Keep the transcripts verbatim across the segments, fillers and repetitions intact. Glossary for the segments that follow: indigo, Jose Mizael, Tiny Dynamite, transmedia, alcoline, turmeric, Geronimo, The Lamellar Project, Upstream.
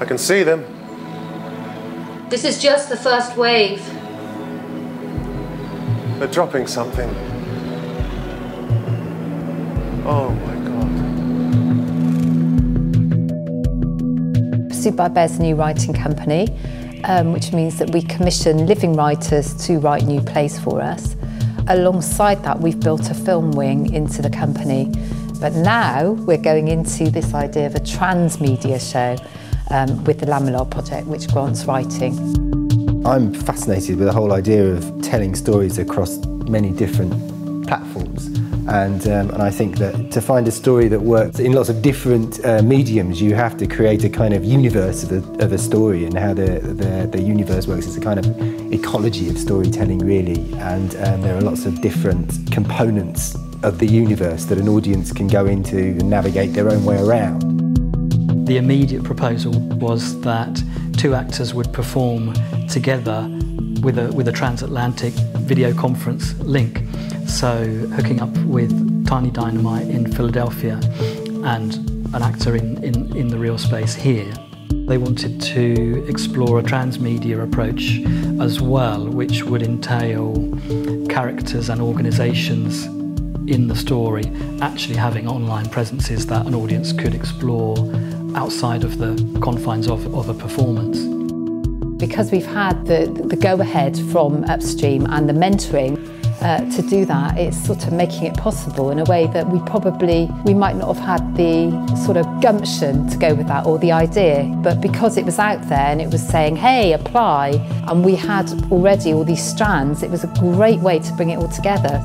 I can see them. This is just the first wave. They're dropping something. Oh my God. Pursued by Bear's new writing company, um, which means that we commission living writers to write new plays for us. Alongside that, we've built a film wing into the company. But now we're going into this idea of a transmedia show um, with the Lamellar Project, which Grant's writing. I'm fascinated with the whole idea of telling stories across many different platforms. And, um, and I think that to find a story that works in lots of different uh, mediums, you have to create a kind of universe of a, of a story, and how the, the, the universe works is a kind of ecology of storytelling, really. And um, there are lots of different components of the universe that an audience can go into and navigate their own way around. The immediate proposal was that two actors would perform together with a, with a transatlantic video conference link. So hooking up with Tiny Dynamite in Philadelphia and an actor in, in, in the real space here. They wanted to explore a transmedia approach as well, which would entail characters and organisations in the story actually having online presences that an audience could explore outside of the confines of, of a performance. Because we've had the, the go-ahead from Upstream and the mentoring, Uh, to do that, it's sort of making it possible in a way that we probably, we might not have had the sort of gumption to go with that, or the idea. But because it was out there and it was saying, hey, apply, and we had already all these strands, it was a great way to bring it all together.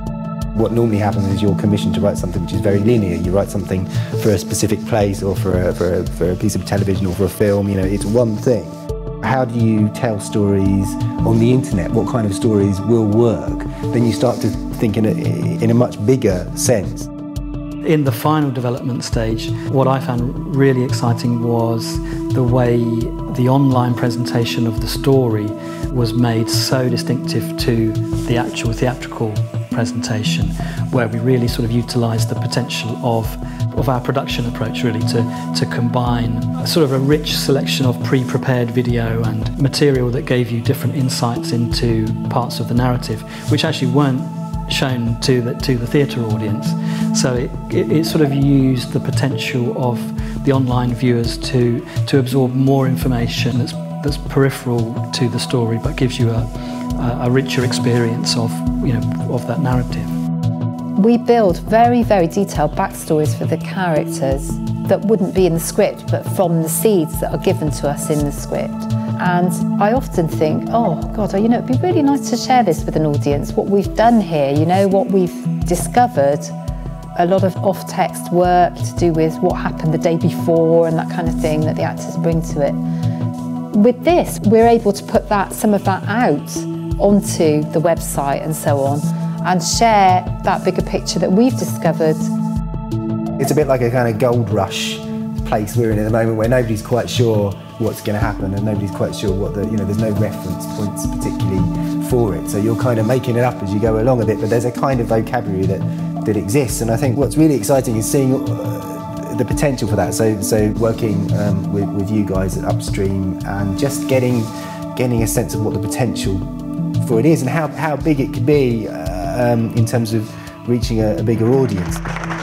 What normally happens is you're commissioned to write something which is very linear. You write something for a specific place, or for a, for a, for a piece of television, or for a film, you know, it's one thing. How do you tell stories on the internet? What kind of stories will work? Then you start to think in a, in a much bigger sense. In the final development stage, what I found really exciting was the way the online presentation of the story was made so distinctive to the actual theatrical presentation, where we really sort of utilised the potential of of our production approach, really, to, to combine a sort of a rich selection of pre-prepared video and material that gave you different insights into parts of the narrative, which actually weren't shown to the, to the theatre audience. So it, it, it sort of used the potential of the online viewers to, to absorb more information that's, that's peripheral to the story, but gives you a, a richer experience of, you know, of that narrative. We build very, very detailed backstories for the characters that wouldn't be in the script, but from the seeds that are given to us in the script. And I often think, oh God, you know, it'd be really nice to share this with an audience, what we've done here, you know, what we've discovered. A lot of off-text work to do with what happened the day before and that kind of thing that the actors bring to it. With this, we're able to put that, some of that out onto the website and so on, and share that bigger picture that we've discovered. It's a bit like a kind of gold rush place we're in at the moment, where nobody's quite sure what's going to happen, and nobody's quite sure what the, you know, there's no reference points particularly for it. So you're kind of making it up as you go along a bit, but there's a kind of vocabulary that, that exists. And I think what's really exciting is seeing uh, the potential for that. So, so working um, with, with you guys at Upstream, and just getting, getting a sense of what the potential for it is, and how, how big it could be uh, Um, in terms of reaching a, a bigger audience.